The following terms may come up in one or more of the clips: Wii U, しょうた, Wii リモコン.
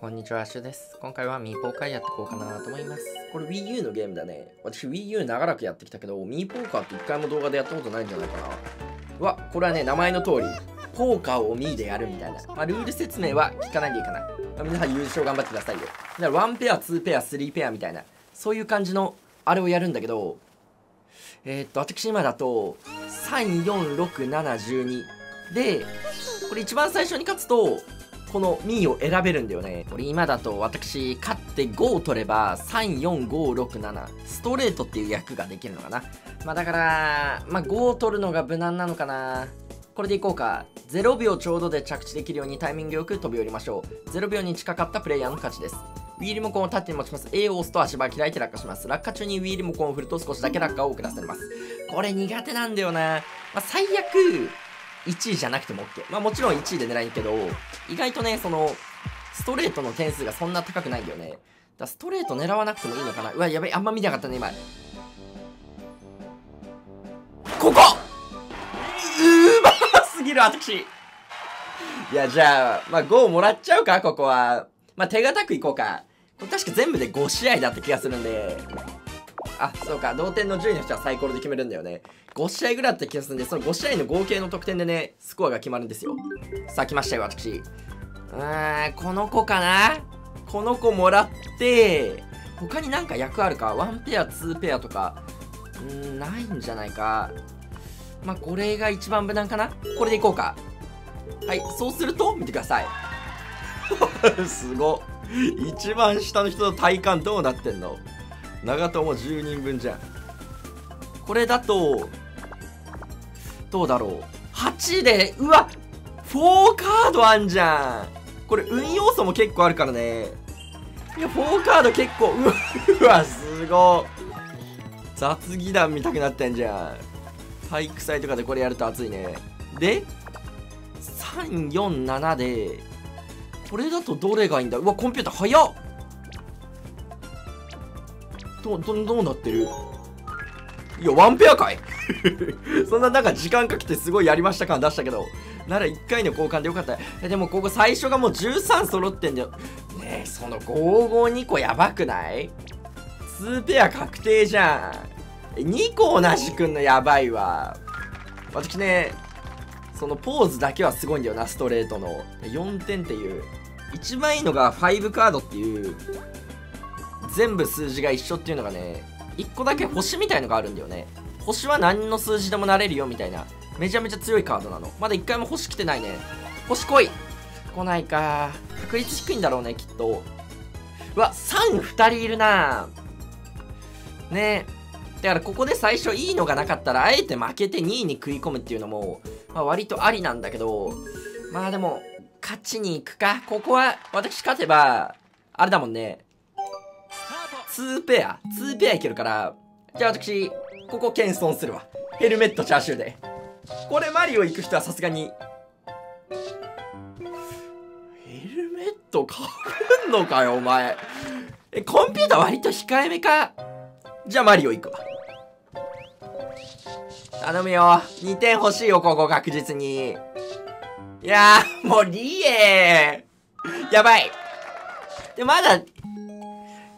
こんにちは、アッシュです。今回はミーポーカーやっていこうかなと思います。これ Wii U のゲームだね。私 Wii U 長らくやってきたけど、ミーポーカーって一回も動画でやったことないんじゃないかな。うわ、これはね、名前の通り、ポーカーをミーでやるみたいな。まあ、ルール説明は聞かないでいいかな。まあ、皆さん優勝頑張ってくださいよ。だから1ペア、2ペア、3ペアみたいな、そういう感じのあれをやるんだけど、私今だと、3、4、6、7、12。で、これ一番最初に勝つと、このミーを選べるんだよね。これ今だと私勝って5を取れば34567ストレートっていう役ができるのかな。まあだから5を取るのが無難なのかな。これでいこうか。0秒ちょうどで着地できるようにタイミングよく飛び降りましょう。0秒に近かったプレイヤーの勝ちです。Wii リモコンを縦に持ちます。 A を押すと足場を開いて落下します。落下中に Wii リモコンを振ると少しだけ落下を遅らせます。これ苦手なんだよな。まあ、最悪1位じゃなくても OK。 まあもちろん1位で狙いに行くけど、意外とね、そのストレートの点数がそんな高くないんだよね。だからストレート狙わなくてもいいのかな。うわ、やばい、あんま見なかったね、今。ここうますぎる、私。いや、じゃあ、まあ5もらっちゃうか、ここは。まあ手堅くいこうか。これ確か全部で5試合だった気がするんで。あ、そうか、同点の順位の人はサイコロで決めるんだよね。5試合ぐらいだった気がするんで、その5試合の合計の得点でね、スコアが決まるんですよ。さあ、来ましたよ、私。この子かな。この子もらって、他になんか役あるか。1ペア、2ペアとか、ないんじゃないか。まあ、これが一番無難かな。これでいこうか。はい、そうすると、見てください。すごっ。一番下の人の体感どうなってんの。長友10人分じゃん。これだとどうだろう。8で、うわ、4カードあんじゃん。これ運要素も結構あるからね。いや、4カード結構、うわ、すごい雑技団見たくなってんじゃん。体育祭とかでこれやると熱いね。で347でこれだとどれがいいんだ。うわ、コンピューター早っ。どうなってる。いや、ワンペアかい。そんななんか時間かけてすごいやりました感出したけど、なら1回の交換でよかった。でもここ最初がもう13揃ってんだよね。え、その552個やばくない。2ペア確定じゃん。2個同じくんのやばいわ。私ね、そのポーズだけはすごいんだよな、ストレートの4点っていう。一番いいのが5カードっていう、全部数字が一緒っていうのがね、1個だけ星みたいのがあるんだよね。星は何の数字でもなれるよみたいな、めちゃめちゃ強いカードなの。まだ1回も星来てないね。星来い。来ないか。確率低いんだろうね、きっと。うわ、3、2人いるなね。だからここで最初いいのがなかったら、あえて負けて2位に食い込むっていうのも、まあ、割とありなんだけど、まあでも、勝ちに行くか。ここは、私勝てば、あれだもんね。2ペアいけるから、じゃあ私、ここ謙遜するわ。ヘルメットチャーシューで。これマリオ行く人はさすがに。ヘルメットかぶんのかよ、お前。え、コンピューター割と控えめか。じゃあマリオ行くわ。頼むよ。2点欲しいよ、ここ確実に。いやー、もうリエー。やばい。で、まだ、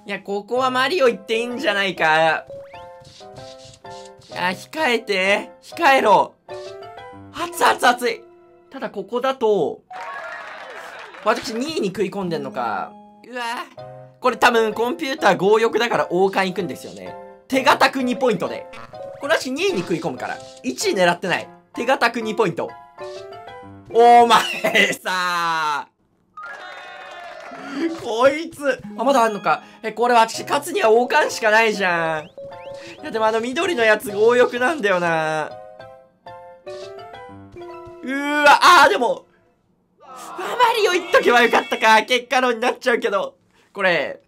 いや、ここはマリオ行っていいんじゃないか。いや、控えて。控えろ。熱い。ただ、ここだと、私2位に食い込んでんのか。うわぁ。これ多分、コンピューター強欲だから王冠行くんですよね。手堅く2ポイントで。これ私2位に食い込むから。1位狙ってない。手堅く2ポイント。お前さぁ。こいつ、あ、まだあんのか。え、これ私勝つには王冠しかないじゃん。いや、でも緑のやつ強欲なんだよな。うーわ、あー、でも、マリオ言っとけばよかったか。結果論になっちゃうけど。これ、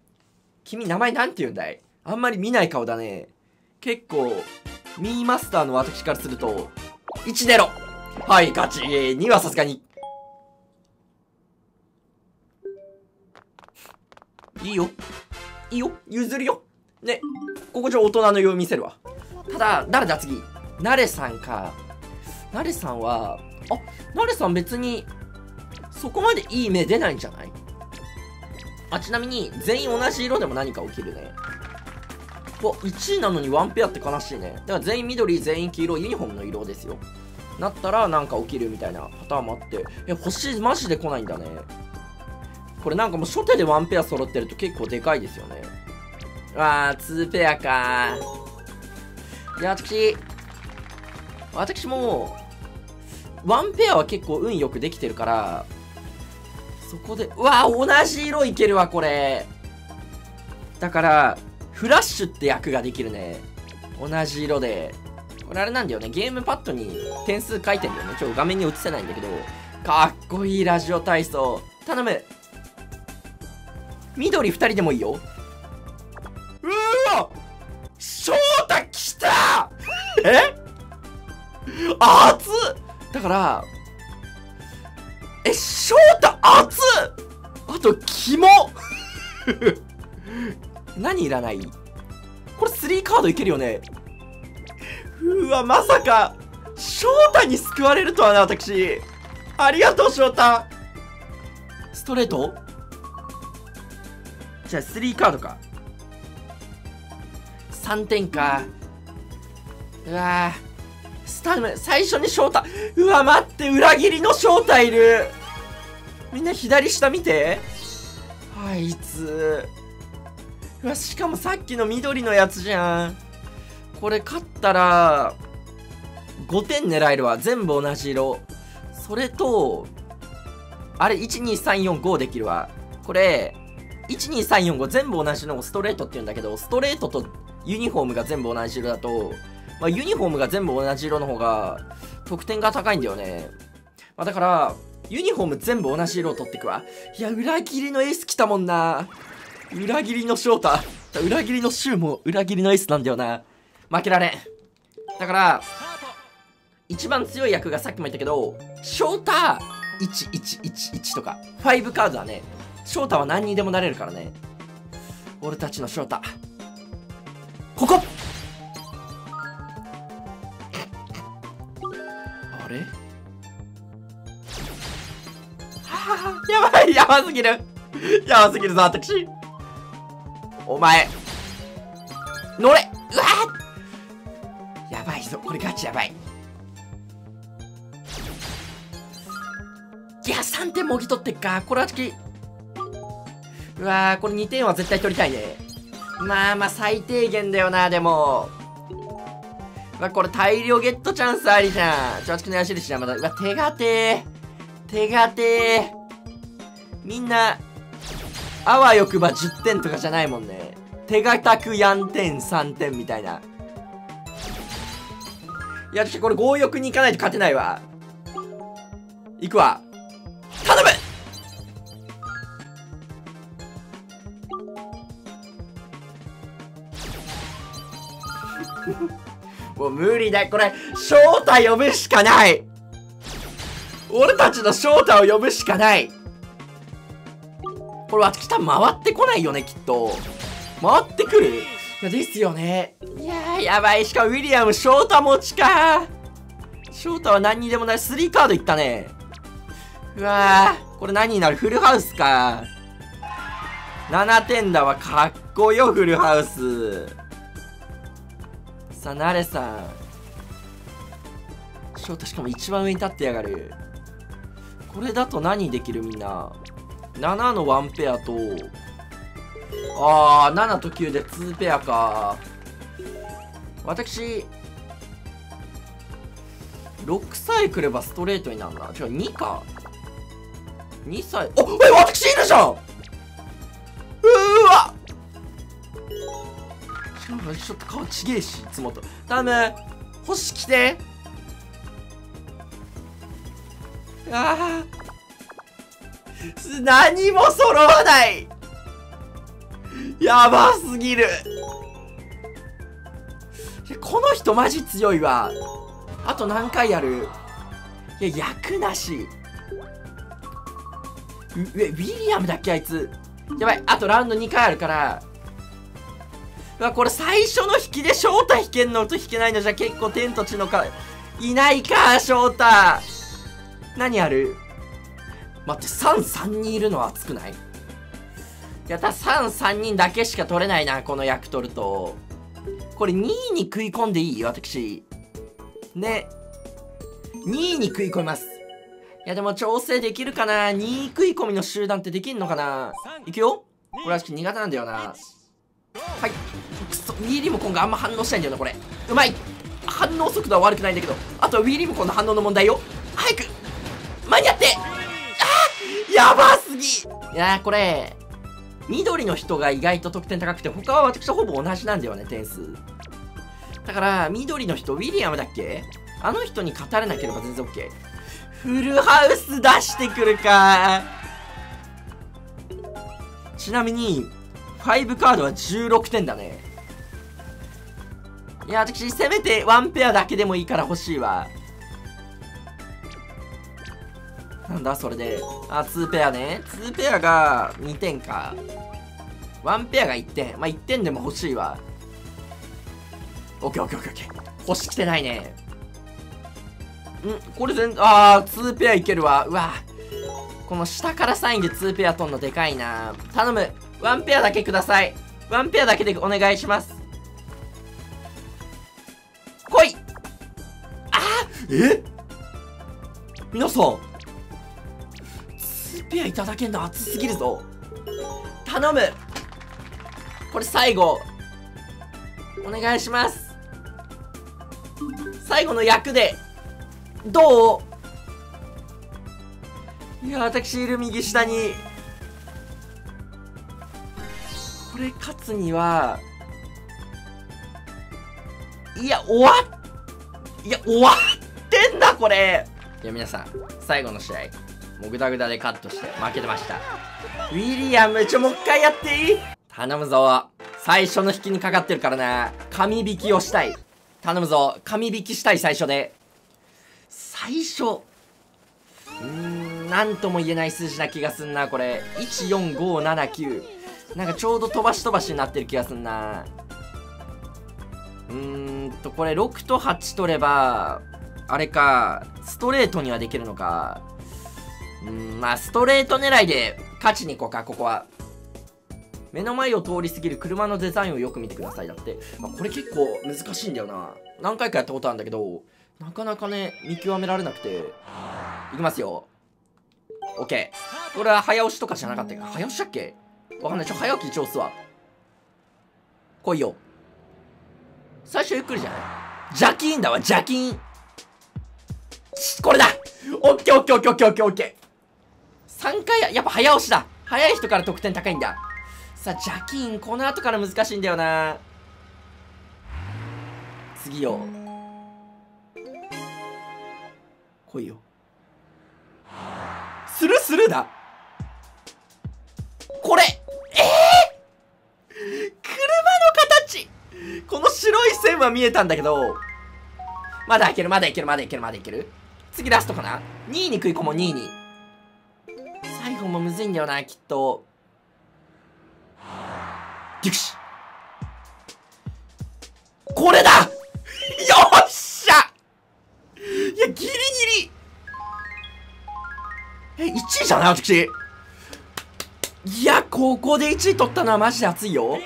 君名前なんて言うんだい。あんまり見ない顔だね。結構、ミーマスターの私からすると、1出ろ。はい、勝ち。2はさすがに。いいよ。いいよ。譲るよ。ね。ここじゃ大人のよう見せるわ。ただ、誰だ次。ナレさんか。ナレさんは、あ、ナレさん別に、そこまでいい目出ないんじゃない。あ、ちなみに全員同じ色でも何か起きるね。うわ、1位なのに1ペアって悲しいね。だから全員緑、全員黄色、ユニフォームの色ですよ。なったらなんか起きるみたいなパターンもあって、星マジで来ないんだね。これなんかもう初手で1ペア揃ってると結構でかいですよね。わー、2ペアかー。いや、私も1ペアは結構運よくできてるから、そこでうわー、同じ色いけるわこれ。だからフラッシュって役ができるね、同じ色で。これあれなんだよね、ゲームパッドに点数書いてんだよね。ちょっと画面に映せないんだけど、かっこいいラジオ体操頼む。緑2人でもいいよ。うわ、翔太来たえ熱っ。だから翔太熱っ、あとキモ何いらない、これ3カードいけるよね。うわ、まさか翔太に救われるとはな。私ありがとう翔太。ストレートじゃあ3カードか、3点か。うわー、スタム最初に翔太。うわ、待って、裏切りの翔太いる。みんな左下見て、あいつ。うわ、しかもさっきの緑のやつじゃん。これ勝ったら5点狙えるわ、全部同じ色。それとあれ12345できるわ。これ12345全部同じのをストレートって言うんだけど、ストレートとユニフォームが全部同じ色だと、まあ、ユニフォームが全部同じ色の方が得点が高いんだよね。まあ、だからユニフォーム全部同じ色を取ってくわ。いや、裏切りのエース来たもんな。裏切りの翔太、裏切りの柊も裏切りのエースなんだよな。負けられん。だから一番強い役がさっきも言ったけど、翔太1111とか5カードはね、翔太は何にでもなれるからね。俺たちの翔太、ここ。あれ、はあ、やばい、やばすぎるやばすぎるぞ私。お前乗れ。うわっ、やばいぞこれ、ガチやばい。いや、3点もぎ取ってっか、これはき。うわー、これ2点は絶対取りたいね。まあまあ最低限だよな。でもまあこれ大量ゲットチャンスありじゃん。ちょ、私の矢印じゃんまだ。うわ、手がてー、手がてー。みんなあわよくば10点とかじゃないもんね。手堅くやん点3点みたいな。いや、ちょっとこれ強欲に行かないと勝てないわ。行くわ、頼む。もう無理だこれ、翔太呼ぶしかない。俺たちの翔太を呼ぶしかない。これ私多分回ってこないよね、きっと。回ってくる？いやですよね。いやー、やばい。しかもウィリアム、翔太持ちか。翔太は何にでもない。3カードいったね。うわー、これ何になる？フルハウスか。7点だわ、かっこよフルハウス。さあ、ナレさん、翔太しかも一番上に立ってやがる。これだと何できる？みんな7の1ペアと、ああ、7と9で2ペアか。私6歳くればストレートになるな。違う、2か2歳。おっ、私いるじゃん。うーわ、しかもちょっと顔ちげえし、いつもと。頼む、星来て。ああ、何も揃わない、やばすぎる。この人マジ強いわ。あと何回やる？いや、役なし。ウィリアムだっけ、あいつ。やばい、あとラウンド2回あるから。うわ、これ最初の引きで翔太引けんのと引けないのじゃ結構天と地のか、いないか、翔太。何ある？待って、3、3人いるのは熱くない？やった、3人だけしか取れないな、このヤクトルト。これ2位に食い込んでいい？私。ね。2位に食い込みます。いや、でも調整できるかな？ 2 位食い込みの集団ってできんのかな？いくよ？これは苦手なんだよな。はい。くそ、Wii リモコンがあんま反応しないんだよな、これ。うまい！反応速度は悪くないんだけど、あとは Wii リモコンの反応の問題よ。早く！間に合って！やばすぎ！いやー、これ、緑の人が意外と得点高くて、他は私とほぼ同じなんだよね、点数。だから、緑の人、ウィリアムだっけ？あの人に勝たれなければ全然 OK。フルハウス出してくるか。ちなみに、5カードは16点だね。いや、私、せめて1ペアだけでもいいから欲しいわ。なんだそれで。あ、2ペアね。2ペアが2点か。1ペアが1点。まあ、1点でも欲しいわ。オッケーオッケーオッケー。星来てないね。んこれ全、あー、2ペアいけるわ。うわ。この下から3位で2ペア取んのでかいな。頼む。1ペアだけください。1ペアだけでお願いします。来い！あー！え？皆さん。ペアいただけんの熱すぎるぞ。頼む。これ最後お願いします。最後の役でどう？いや、私いる右下に。これ勝つには、いや終わってんだこれ。いや、皆さん最後の試合もうグダグダでカットして負けてました。ウィリアム、もう一回やっていい？頼むぞ。最初の引きにかかってるからな。神引きをしたい。頼むぞ。神引きしたい、最初で。最初。なんとも言えない数字な気がすんな、これ。14579。なんかちょうど飛ばし飛ばしになってる気がすんな。これ6と8取れば、あれか、ストレートにはできるのか。まあ、ストレート狙いで勝ちに行こうか、ここは。目の前を通り過ぎる車のデザインをよく見てください。だって。まあ、これ結構難しいんだよな。何回かやったことあるんだけど、なかなかね、見極められなくて。いきますよ。OK。これは早押しとかじゃなかったか。早押しだっけ？わかんない。早起き一応押すわ。来いよ。最初ゆっくりじゃない？邪気インだわ、邪気イン。これだ！ OKOKOKOKOK。3回、やっぱ早押しだ。早い人から得点高いんだ。さあ、ジャキーン、この後から難しいんだよな。次よ。来いよ。スルスルだ。これ、車の形。この白い線は見えたんだけど、まだいける、まだいける、まだいける、まだいける。次ラストかな。2位に食い込もう、2位に。最後もむずいんだよな、きっと。よし、これだ。よっしゃ。いや、ギリギリ。1位じゃない、私。いや、ここで1位取ったのはマジで熱いよ。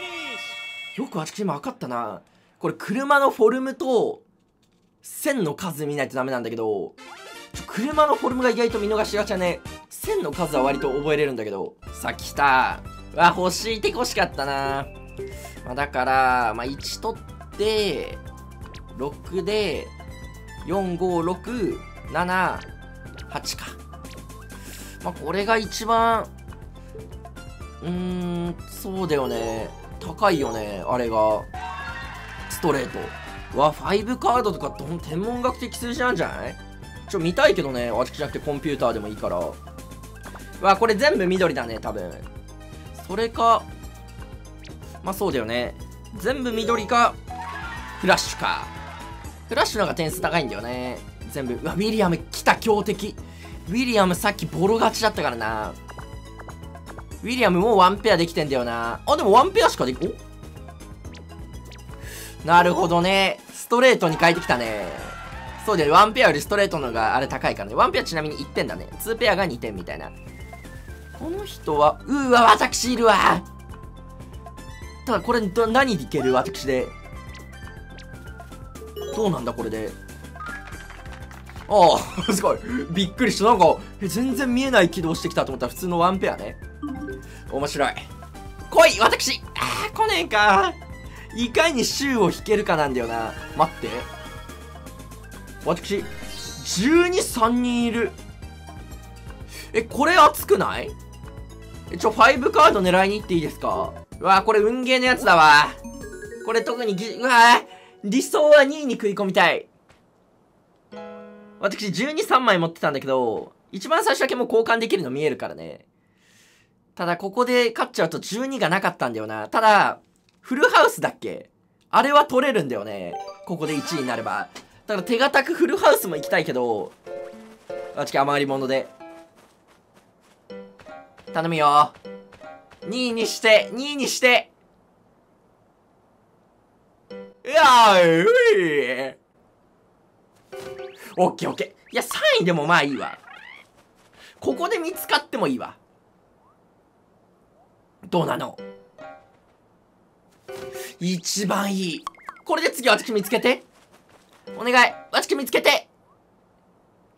よく私今分かったな。これ車のフォルムと線の数見ないとダメなんだけど、車のフォルムが意外と見逃しがちだね。線の数は割と覚えれるんだけど。さあ、来た。わ、欲しい。てこしかったな。まあ、だから、まあ、1取って、6で、4、5、6、7、8か。まあ、これが一番、そうだよね。高いよね、あれが。ストレート。わ、5カードとかって天文学的数字なんじゃない？見たいけどね、私じゃなくてコンピューターでもいいから。わ、これ全部緑だね、多分。それか、まあそうだよね。全部緑か、フラッシュか。フラッシュの方が点数高いんだよね。全部。うわ、ウィリアム来た、強敵。ウィリアムさっきボロ勝ちだったからな。ウィリアムもうワンペアできてんだよな。あ、でもワンペアしかでき、お？なるほどね。ストレートに変えてきたね。そうだよ、ワンペアよりストレートのがあれ高いからね。ワンペアちなみに1点だね。2ペアが2点みたいな。この人は、うわ、私いるわ。ただこれ何いける？私で。どうなんだこれで。ああ、すごい。びっくりした。なんか、全然見えない起動してきたと思ったら普通のワンペアね。面白い。来い私。ああ、来ねえか。いかに週を引けるかなんだよな。待って。私、12、3人いる。え、これ熱くない？5カード狙いに行っていいですか？うわぁ、これ運ゲーのやつだわ。これ特にうわぁ、理想は2位に食い込みたい。私、12、3枚持ってたんだけど、一番最初だけもう交換できるの見えるからね。ただ、ここで勝っちゃうと12がなかったんだよな。ただ、フルハウスだっけ？あれは取れるんだよね。ここで1位になれば。だから手堅くフルハウスも行きたいけど、私、余り物で。頼むよ。2位にして、2位にして。いやー、うい。オッケーオッケー。いや、3位でもまあいいわ。ここで見つかってもいいわ。どうなの？一番いい。これで次私見つけて。お願い。私見つけて。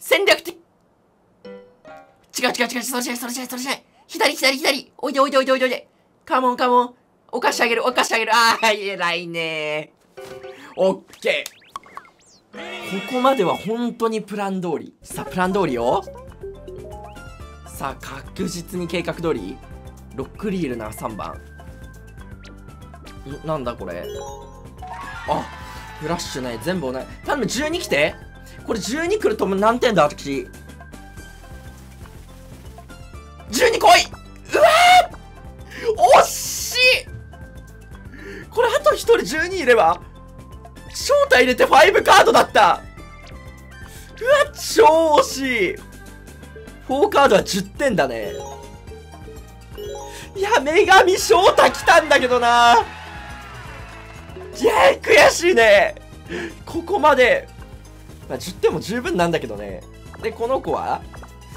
戦略的。違う。それじゃない。左。おいで。カモン。お菓子あげる。ああ、偉いねー。オッケー。ここまでは本当にプラン通り。さあ、プラン通りよ。さあ、確実に計画通り。6リールな、3番。なんだこれ。あ、フラッシュね。全部同じ。頼む、12来て。これ12来ると何点だ、私。12来い！うわー！惜しい！これあと1人12いれば招待入れて5カードだった。うわ、超惜しい。4カードは10点だね。いや、女神翔太来たんだけどな。いや、悔しいね。ここまで、まあ、10点も十分なんだけどね。で、この子は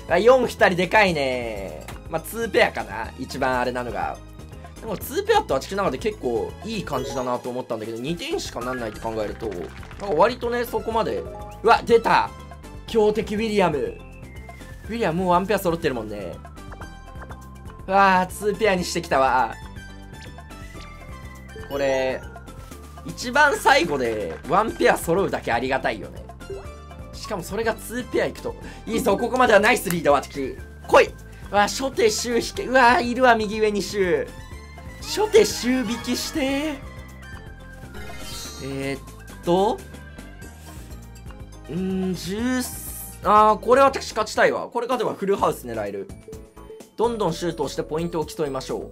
4、2人でかいね。まあ、2ペアかな。一番あれなのが。でも2ペアって私の中で結構いい感じだなと思ったんだけど、2点しかなんないって考えると、なんか割とね、そこまで。うわ、出た！強敵ウィリアム。ウィリアムもう1ペア揃ってるもんね。うわぁ、2ペアにしてきたわ。これ、一番最後で1ペア揃うだけありがたいよね。しかもそれが2ペアいくと。いいぞ、ここまではナイスリード、私。来い！うわ、初手周引け。うわ、いるわ、右上に周。初手周引きして。これ私勝ちたいわ。これ勝てばフルハウス狙える。どんどんシュートをしてポイントを競いましょう。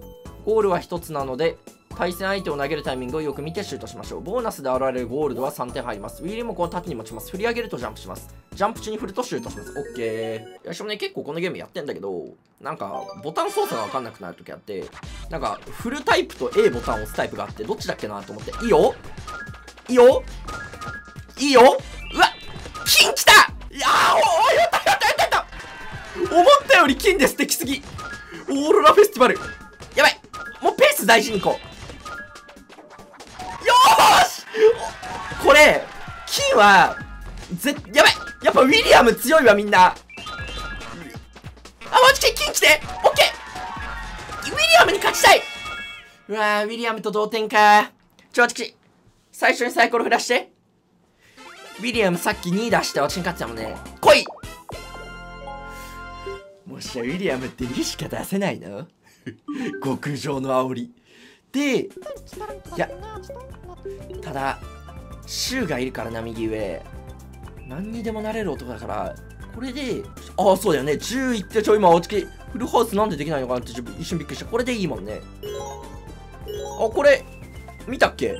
ゴールは1つなので、対戦相手を投げるタイミングをよく見てシュートしましょう。ボーナスで現れるゴールドは3点入ります。ウィーリモコンを縦に持ちます。振り上げるとジャンプします。ジャンプ中に振るとシュートします。オッケー。私もね、結構このゲームやってんだけど、なんか、ボタン操作がわかんなくなるときあって、なんか、振るタイプと A ボタンを押すタイプがあって、どっちだっけなと思って。いいようわ、金来た！いやー、おやった！思ったより金です。敵すぎ。オーロラフェスティバル。やばい。もうペース大事にいこう。よーし！これ、金は、やばい！やっぱウィリアム強いわ、みんな。あ、マジで金来て！オッケー！ウィリアムに勝ちたい！うわぁ、ウィリアムと同点か。私、最初にサイコロ振らして。ウィリアムさっき2出して、私に勝ってたもんね。来い！もしやウィリアムって2しか出せないの？極上の煽りで、いや、ただシューがいるからな。右上何にでもなれる男だから、これで、ああ、そうだよね。10いって、今おつきフルハウスなんでできないのかなって一瞬びっくりした。これでいいもんね。あ、これ見たっけ、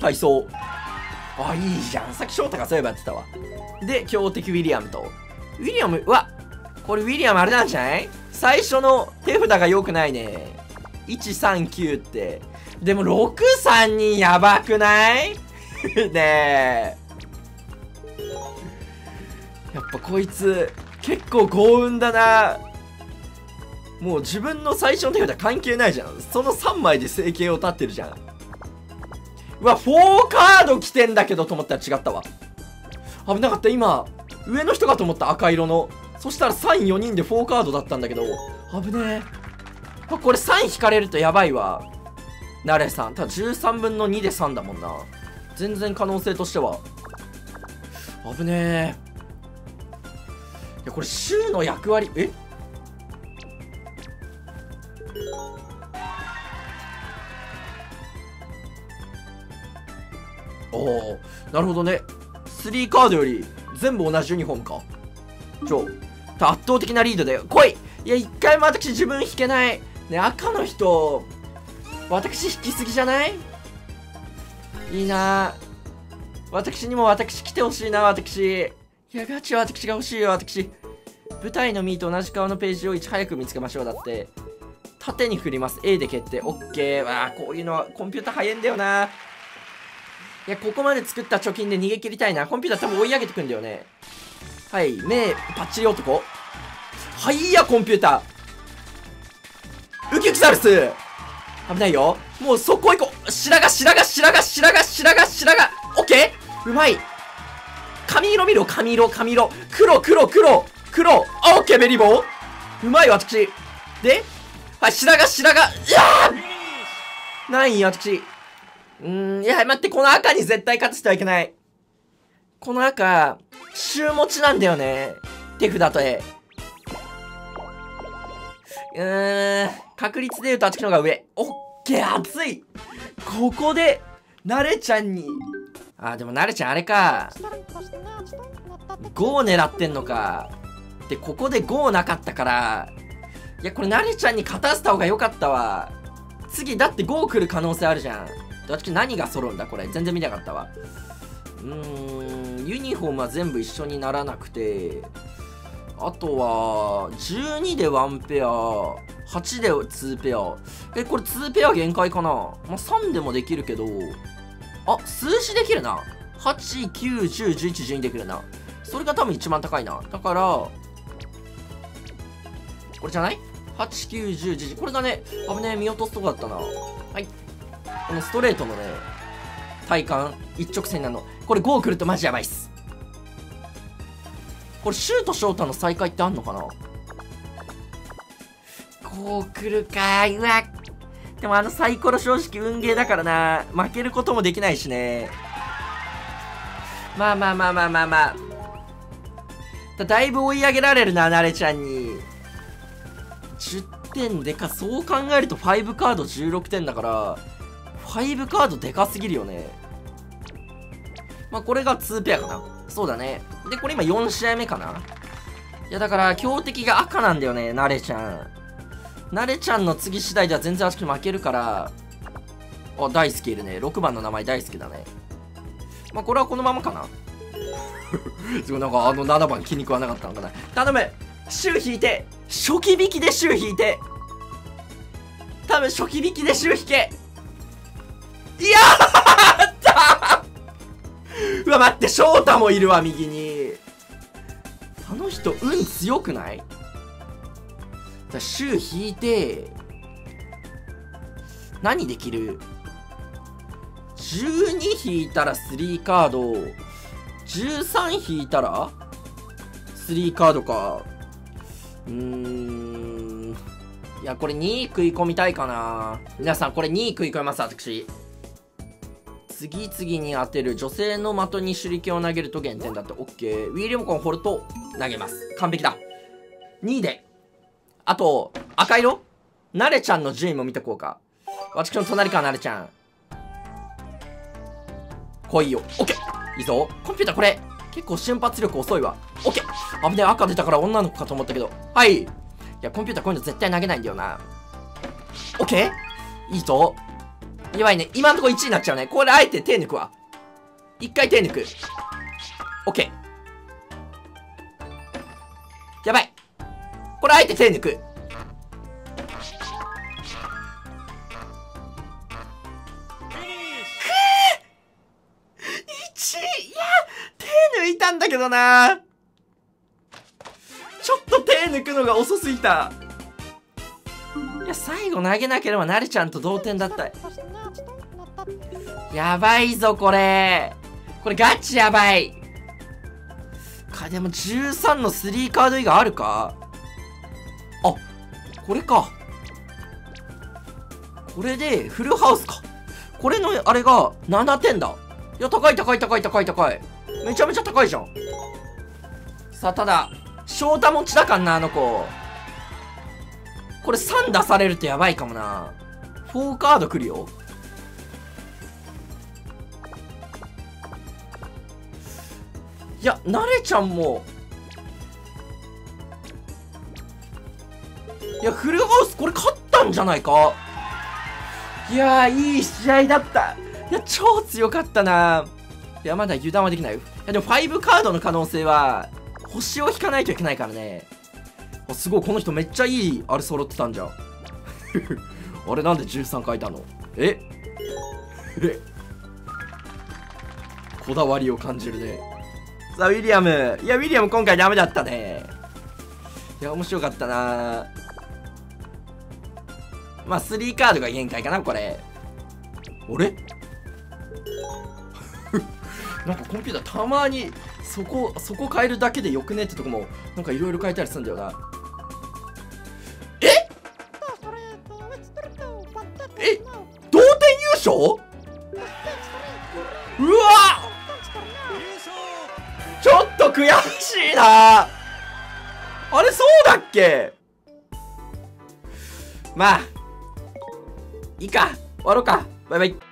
体操。あ、いいじゃん。さっき翔太がそういえばやってたわ。で、強敵ウィリアムとウィリアムは、これウィリアムあれなんじゃない？最初の手札が良くないね。139って。でも632やばくない？ねえ。やっぱこいつ、結構幸運だな。もう自分の最初の手札関係ないじゃん。その3枚で生計を立ってるじゃん。うわ、4カード来てんだけどと思ったら違ったわ。危なかった、今。上の人かと思った、赤色の。そしたら3、4人で4カードだったんだけど。危ねえ。これ3引かれるとやばいわ。ナレさん。ただ13分の2で3だもんな。全然可能性としては。危ねえ。いや、これ州の役割、え？おお、なるほどね。3カードより全部同じユニフォームか。圧倒的なリードだよ。来い。いや、一回も私自分引けないね。赤の人私引きすぎじゃない？いいな、私にも私来てほしいな。私、いや、ガチよ、私が欲しいよ、私。舞台のミーと同じ顔のページをいち早く見つけましょう。だって、縦に振ります。A で決定。OK。わあ、こういうのはコンピューター早いんだよな。いや、ここまで作った貯金で逃げ切りたいな。コンピューター多分追い上げてくんだよね。はい。目、パッチリ男。はいや、コンピューター。ウキウキサウルス。危ないよ。もうそこ行こう。白髪。OK？ うまい。髪色見ろ、髪色。黒。オッケー、ベリーボー。うまい、私。で、はい、白髪。いやーないよ、私。いや、待って、この赤に絶対勝つとはいけない。この赤、週持ちなんだよね。手札と絵。確率で言うと私の方が上。オッケー、熱い。ここで、なれちゃんに。あ、でもなれちゃんあれか、5を狙ってんのか。で、ここで5なかったから、いや、これなれちゃんに勝たせた方が良かったわ。次だって5来る可能性あるじゃん。私何が揃うんだこれ、全然見なかったわ。ユニフォームは全部一緒にならなくて、あとは12で1ペア、8で2ペア。え、これ2ペア限界かな。まあ、3でもできるけど、あ、数字できるな。8、9、10、11、12できるな。それが多分一番高いな。だから、これじゃない？ 8、9、10、11。これだね。危ねえ、見落とすとこだったな。はい。このストレートのね、体感、一直線なの。これ5来るとマジやばいっす。これ、シューとショータの再開ってあんのかな？ 5 来るかー。うわ、でもあのサイコロ正直運ゲーだからな。負けることもできないしね。まあ。だいぶ追い上げられるな、なれちゃんに。10点でか。そう考えると5カード16点だから、5カードでかすぎるよね。まあこれが2ペアかな。そうだね。で、これ今4試合目かな。いや、だから強敵が赤なんだよね、なれちゃん。なれちゃんの次次第では全然私負けるから。あ、大好きいるね。6番の名前大好きだね。まあ、これはこのままかな。すごい、なんかあの7番気に食わなかったのかな。頼む！週引いて！初期引きで週引いて！多分初期引きで週引け！いやった！うわ、待って、翔太もいるわ、右に。あの人、運強くない？週引いて何できる？ 12 引いたら3カード、13引いたら3カードか。いや、これ2食い込みたいかな。皆さん、これ2食い込みます。私、次々に当てる女性の的に手裏剣を投げると減点だって。 OK。 Wii リモコンを掘ると投げます。完璧だ。2で、あと、赤色？なれちゃんの順位も見とこうか。私の隣か、なれちゃん。来いよ。オッケー！いいぞ。コンピューター、これ、結構瞬発力遅いわ。オッケー！危ねえ、赤出たから女の子かと思ったけど。はい。いや、コンピューターこういうの絶対投げないんだよな。オッケー！いいぞ。やばいね。今んとこ1位になっちゃうね。これ、あえて手抜くわ。一回手抜く。オッケー。やばい。これあえて手抜く。1位。いや、手抜いたんだけどな。ちょっと手抜くのが遅すぎた。が最後投げなければなれちゃんと同点だった。やばいぞこれ、これガチやばいか。でも13の3カード以外あるか。あ、これか。これでフルハウスか。これのあれが7点だ。いや高い高い高い高い高い、めちゃめちゃ高いじゃん。さあただ翔太持ちだかんな、あの子。これ3出されるとやばいかもな。4カードくるよ。いやなれちゃんも、いやフルハウスこれ勝ったんじゃないか。いやーいい試合だった。いや超強かったな。いやまだ油断はできない。いやでも5カードの可能性は星を引かないといけないからね。あすごい、この人めっちゃいいあれ揃ってたんじゃんあれなんで13書いたの。えこだわりを感じるね。さあウィリアム、いやウィリアム今回ダメだったね。いや面白かったな。まあ3カードが限界かなこれ。あれなんかコンピューターたまにそこ変えるだけでよくねってとこもなんかいろいろ変えたりするんだよな。え同点優勝。うわっちょっと悔しいな。あれそうだっけ。まあいいか、終わろうか。バイバイ。